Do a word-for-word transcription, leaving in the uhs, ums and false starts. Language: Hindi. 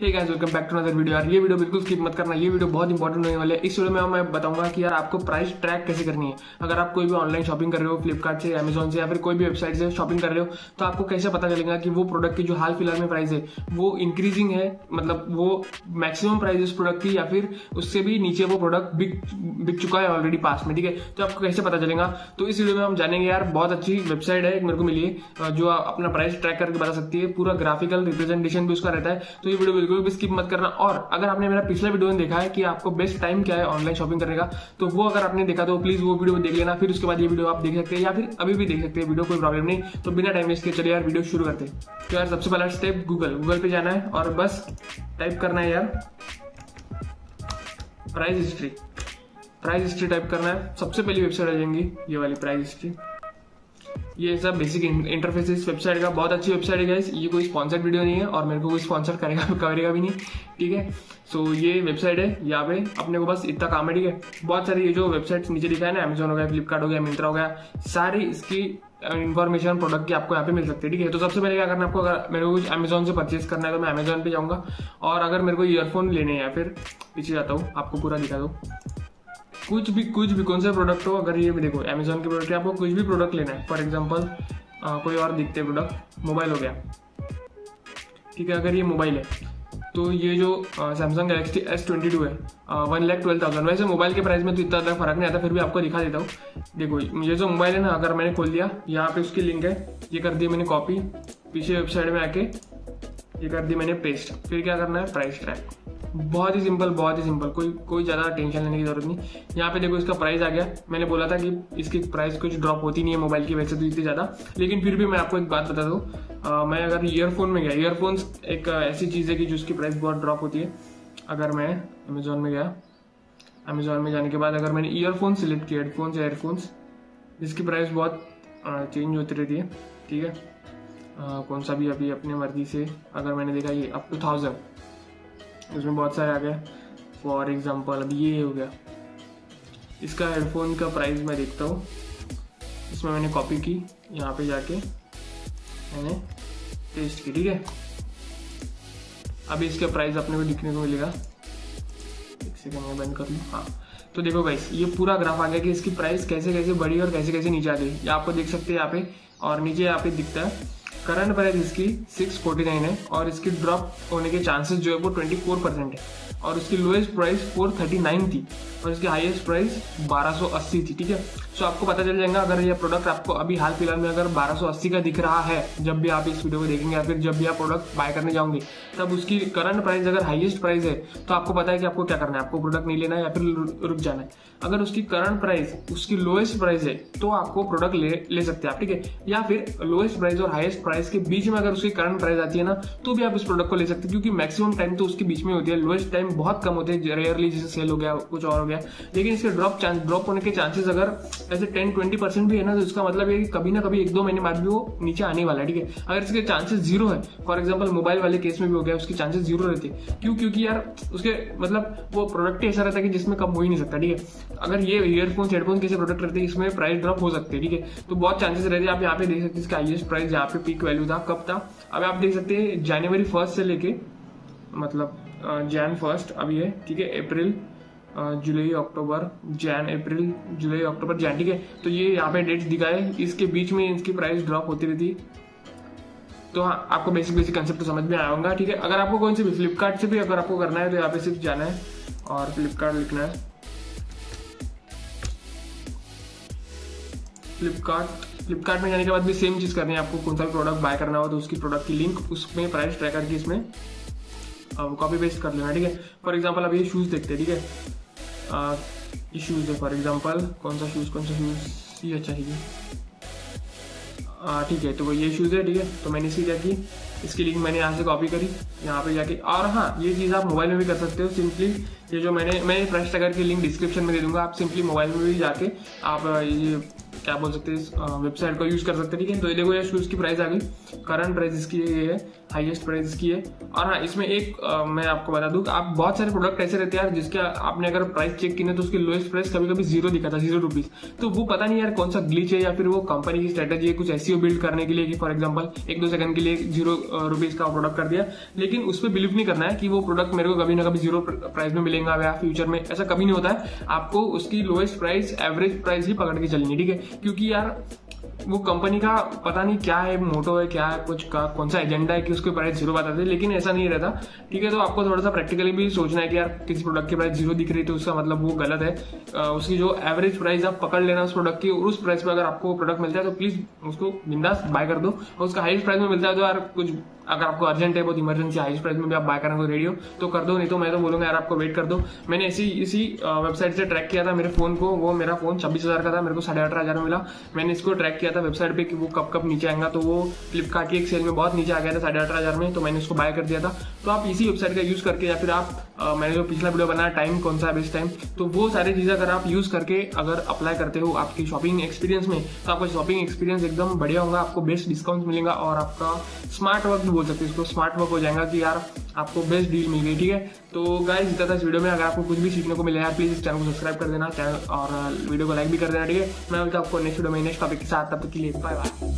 Hey guys, welcome back to another video. यार ये वीडियो बिल्कुल स्किप मत करना, ये वीडियो बहुत इंपॉर्टेंट होने वाले है। इस वीडियो में मैं बताऊंगा कि यार आपको प्राइस ट्रैक कैसे करनी है। अगर आप कोई भी ऑनलाइन शॉपिंग कर रहे हो, फ्लिपकार्ट से, अमेजॉन से या फिर कोई भी वेबसाइट से शॉपिंग कर रहे हो, तो आपको कैसे पता चलेगा कि वो प्रोडक्ट की जो हाल फिलहाल में प्राइस है वो इंक्रीजिंग है, मतलब वो मैक्सिमम प्राइस उस प्रोडक्ट की या फिर उससे भी नीचे वो प्रोडक्ट बिक बिक चुका है ऑलरेडी पास में, ठीक है। तो आपको कैसे पता चलेगा, तो इस वीडियो में हम जानेंगे। यार बहुत अच्छी वेबसाइट है, मेरे को मिली है, जो अपना प्राइस ट्रैक करके बता सकती है। पूरा ग्राफिकल रिप्रेजेंटेशन भी उसका रहता है, तो ये वीडियो बिल्कुल भी स्किप मत करना। और अगर आपने मेरा पिछला वीडियो में देखा है कि आपको बेस्ट टाइम क्या है ऑनलाइन शॉपिंग करने का, तो वो अगर आपने देखा तो प्लीज वो वीडियो देख लेना। फिर उसके बाद ये वीडियो आप देख सकते हैं या फिर अभी भी देख सकते हैं, वीडियो कोई प्रॉब्लम नहीं। तो बिना टाइम वेस्ट किए चलिए यार वीडियो शुरू करते हैं। तो यार सबसे पहला स्टेप गूगल गूगल पे जाना है और बस टाइप करना है यार price history. Price history type करना है, सबसे पहली वेबसाइट आ जाएंगी ये वाली प्राइस हिस्ट्री। ये सब बेसिक इंटरफेस इस वेबसाइट का, बहुत अच्छी वेबसाइट है गाइस। ये कोई स्पॉन्सर्ड वीडियो नहीं है और मेरे को कोई स्पॉन्सर करेगा करेगा भी नहीं, ठीक है। सो so, ये वेबसाइट है, यहाँ पे अपने को बस इतना काम है, ठीक है। बहुत सारी ये जो वेबसाइट्स नीचे दिखाए ना, अमेजॉन हो गया, फ्लिपकार्ट हो गया, मिंत्रा हो गया, सारी इसकी इन्फॉर्मेशन प्रोडक्ट की आपको यहाँ पे मिल सकती है, ठीक है। तो सबसे पहले क्या करना है आपको, अगर मेरे को कुछ अमेजॉन से परचेस करना है तो मैं अमेजॉन पे जाऊँगा। और अगर मेरे को ईयरफोन लेने हैं या फिर पीछे जाता हूँ, आपको पूरा दिखा दो, कुछ भी कुछ भी कौन सा प्रोडक्ट हो, अगर ये भी देखो अमेजॉन के प्रोडक्ट है, आपको कुछ भी प्रोडक्ट लेना है। फॉर एग्जांपल कोई और दिखते प्रोडक्ट, मोबाइल हो गया, ठीक है। अगर ये मोबाइल है तो ये जो Samsung Galaxy S twenty two है वन लैख ट्वेल्व थाउजेंड। वैसे मोबाइल के प्राइस में तो इतना ज़्यादा फर्क नहीं आता, फिर भी आपको दिखा देता हूँ। देखो ये जो मोबाइल है ना, अगर मैंने खोल दिया, यहाँ पे उसकी लिंक है, ये कर दी मैंने कॉपी, पीछे वेबसाइट में आके ये कर दी मैंने पेस्ट। फिर क्या करना है, प्राइस ट्रैक, बहुत ही सिंपल, बहुत ही सिंपल, कोई कोई ज़्यादा टेंशन लेने की जरूरत नहीं। यहाँ पे देखो इसका प्राइस आ गया। मैंने बोला था कि इसकी प्राइस कुछ ड्रॉप होती नहीं है मोबाइल की वैसे तो इतनी ज़्यादा, लेकिन फिर भी मैं आपको एक बात बता दूँ, मैं अगर ईयरफोन में गया, ईयरफोन्स एक ऐसी चीज़ है कि जिसकी प्राइस बहुत ड्रॉप होती है। अगर मैं अमेजोन में गया, अमेजोन में जाने के बाद अगर मैंने ईयरफोन सेलेक्ट किया, हेडफोन्स या एयरफोन्स, जिसकी प्राइस बहुत चेंज होती रहती है, ठीक है। कौन सा भी अभी अपनी मर्जी से, अगर मैंने देखा ये अप टू थाउजेंड, उसमें बहुत सारे आ गए। फॉर एग्जांपल अभी ये हो गया, इसका हेडफोन का प्राइस मैं देखता हूँ, इसमें मैंने कॉपी की, यहाँ पे जाके मैंने पेस्ट की, ठीक है। अभी इसका प्राइस अपने को दिखने को मिलेगा, एक सेकंड में बंद कर लूँ। हाँ तो देखो गाइस, ये पूरा ग्राफ आ गया कि इसकी प्राइस कैसे कैसे बढ़ी और कैसे कैसे नीचे आ गई। ये आपको देख सकते हैं यहाँ पे, और नीचे यहाँ पे दिखता है करंट प्राइस इसकी सिक्स फोर्टी नाइन है और इसकी ड्रॉप होने के चांसेस जो है वो ट्वेंटी फोर परसेंट है। और उसकी lowest price four thirty nine थी और इसकी हाईएस्ट प्राइस ट्वेल्व एटी थी, ठीक है। सो आपको पता चल जाएगा, अगर ये प्रोडक्ट आपको अभी हाल फिलहाल में अगर ट्वेल्व एटी का दिख रहा है, जब भी आप इस वीडियो को देखेंगे या फिर जब भी आप प्रोडक्ट बाय करने जाओगे, तब उसकी करंट प्राइस अगर हाईएस्ट प्राइस है तो आपको पता है कि आपको क्या करना है, आपको प्रोडक्ट नहीं लेना है या फिर रुक जाना है। अगर उसकी करंट प्राइस उसकी लोएस्ट प्राइस है तो आपको प्रोडक्ट ले ले सकते हैं आप, ठीक है। या फिर लोएस्ट प्राइस और हाईएस्ट प्राइस के बीच में अगर उसकी करंट प्राइस आती है ना, तो भी आप इस प्रोडक्ट को ले सकते हैं, क्योंकि मैक्सिमम टाइम तो उसके बीच में होती है, लोएस्ट टाइम बहुत कम होते हैं, रेयरली जैसे सेल हो गया, कुछ और हो गया। लेकिन इसके ड्रॉप चांस ड्रॉप होने के चांसेस अगर ऐसे टेन ट्वेंटी परसेंट भी है ना, तो इसका मतलब है कि कभी ना कभी एक दो महीने बाद भी वो नीचे आने वाला है, ठीक है। अगर इसके चांसेस जीरो है, फॉर एग्जाम्पल मोबाइल वाले केस में भी हो गया, उसके चांसेस जीरो रहते हैं, क्यों क्योंकि यार उसके मतलब वो प्रोडक्ट ऐसा रहता है कि जिसमें कम हो ही नहीं सकता, ठीक है। अगर ये ईयरफोन्स हेडफोन्स कैसे प्रोडक्ट रहते हैं, इसमें प्राइस ड्रॉप हो सकते हैं, ठीक है। तो बहुत चांसेस रहते हैं। आप यहाँ पे देख सकते हैं इसका हाईएस्ट प्राइस यहाँ पे पीक वैल्यू था, कब था, अब आप देख सकते हैं जनवरी फर्स्ट से लेके मतलब जैन फर्स्ट अभी है, ठीक है, अप्रैल जुलाई अक्टूबर जैन अप्रैल जुलाई अक्टूबर जैन, ठीक है। तो ये यहाँ पे डेट्स दिखाए, इसके बीच में इसकी प्राइस ड्रॉप होती रहती। तो हाँ, आपको बेसिक बेसिक कंसेप्ट तो समझ में आया होगा, ठीक है। अगर आपको कौन से भी फ्लिपकार्ट से भी अगर आपको करना है तो यहाँ पे सिर्फ जाना है और फ्लिपकार्ट लिखना है, फ्लिपकार्ट फ्लिपकार्ट में जाने के बाद भी सेम चीज़ करनी है आपको। कौन सा भी प्रोडक्ट बाय करना हो तो उसकी प्रोडक्ट की लिंक उसमें प्राइस ट्रैकर की इसमें कॉपी पेस्ट कर लेना, ठीक है। फॉर एग्जांपल अब ये शूज़ देखते हैं, ठीक है, ये शूज़ है। फॉर एग्जांपल कौन सा शूज़ कौन सा शूज़ ये अच्छा है, ठीक है। तो वो ये शूज़ है, ठीक है। तो मैंने इसकी क्या की, इसकी लिंक मैंने यहाँ से कॉपी करी, यहाँ पे जाके, और हाँ ये चीज़ आप मोबाइल में भी कर सकते हो। सिंपली ये जो मैंने मैं प्राइस ट्रैकर की लिंक डिस्क्रिप्शन में दे दूँगा, आप सिंपली मोबाइल में भी जाके आप ये क्या बोल सकते हैं, इस वेबसाइट को यूज़ कर सकते हैं, ठीक है। तो ये देखो ये शूज़ की प्राइस आ गई, करंट प्राइस इसकी ये है हाईएस्ट प्राइस की है। और हाँ, इसमें एक आ, मैं आपको बता दूँ, आप बहुत सारे प्रोडक्ट ऐसे रहते हैं यार जिसका आपने अगर प्राइस चेक किया तो उसकी लोएस्ट प्राइस कभी कभी जीरो दिखा था, जीरो रुपीज़। तो वो पता नहीं यार कौन सा ग्लिच है या फिर वो कंपनी की स्ट्रेटेजी है कुछ एसईओ बिल्ड करने के लिए कि फॉर एग्जाम्पल एक दो सेकंड के लिए जीरो रुपीज़ का प्रोडक्ट कर दिया, लेकिन उस पर बिलीव नहीं करना है कि वो प्रोडक्ट मेरे को कभी ना कभी जीरो प्राइस में मिलेगा या फ्यूचर में, ऐसा कभी नहीं होता है। आपको उसकी लोएस्ट प्राइस, एवरेज प्राइस ही पकड़ के चलनी, ठीक है, क्योंकि यार वो कंपनी का पता नहीं क्या है, मोटो है क्या है, कुछ का कौन सा एजेंडा है कि उसके प्राइस जीरो बताते हैं, लेकिन ऐसा नहीं रहता, ठीक है। तो आपको थोड़ा सा प्रैक्टिकली भी सोचना है कि यार किसी प्रोडक्ट की प्राइस जीरो दिख रही है तो उसका मतलब वो गलत है। उसकी जो एवरेज प्राइस आप पकड़ लेना उस प्रोडक्ट की, और उस प्राइस पर अगर आपको प्रोडक्ट मिलता है तो प्लीज उसको बिंदास बाय कर दो। और उसका हाईएस्ट प्राइस में मिलता है तो यार कुछ अगर आपको अर्जेंट है, बहुत इमरजेंसी, हाईएस्ट प्राइस में भी आप बाय करने को रेडी हो तो कर दो, नहीं तो मैं तो बोलूँगा यार आपको वेट कर दो। मैंने इसी इसी वेबसाइट से ट्रैक किया था मेरे फोन को, वो मेरा फोन छब्बीस हज़ार का था, मेरे को साढ़े अठारह हज़ार में मिला। मैंने इसको ट्रैक किया था वेबसाइट पे कि वो कब कब नीचे आएगा, तो वो फ्लिपकार्ट की एक सेल में बहुत नीचे आ गया था साढ़े अठारह हज़ार में, तो मैंने उसको बाय कर दिया था। तो आप इसी वेबसाइट का यूज़ करके या फिर आप आ, मैंने जो पिछला वीडियो बनाया टाइम कौन सा है बेस्ट टाइम, तो वो सारी चीज़ें अगर आप यूज़ करके अगर अप्लाई करते हो आपकी शॉपिंग एक्सपीरियंस में तो आपका शॉपिंग एक्सपीरियंस एकदम बढ़िया होगा, आपको बेस्ट डिस्काउंट मिलेगा और आपका स्मार्ट वर्क भी बोल सकते हो इसको, स्मार्ट वर्क हो जाएगा कि यार आपको बेस्ट डील मिल गई, ठीक है। तो गाइस इतना था इस वीडियो में, अगर आपको कुछ भी सीखने को मिला है प्लीज़ इस चैनल को सब्सक्राइब कर देना, चैनल और वीडियो को लाइक भी कर देना, ठीक है। मैं मिलता हूं आपको नेक्स्ट वीडियो में नेक्स्ट टॉपिक के साथ, तब तक के लिए बाय बाय।